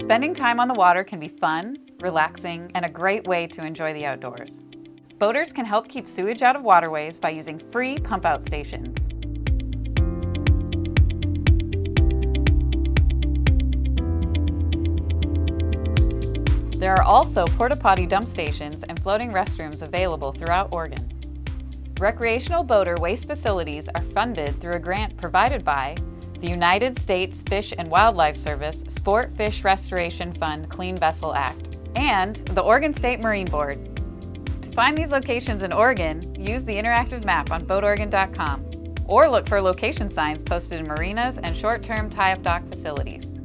Spending time on the water can be fun, relaxing, and a great way to enjoy the outdoors. Boaters can help keep sewage out of waterways by using free pump-out stations. There are also porta-potty dump stations and floating restrooms available throughout Oregon. Recreational boater waste facilities are funded through a grant provided by the United States Fish and Wildlife Service, Sport Fish Restoration Fund, Clean Vessel Act, and the Oregon State Marine Board. To find these locations in Oregon, use the interactive map on BoatOregon.com or look for location signs posted in marinas and short-term tie-up dock facilities.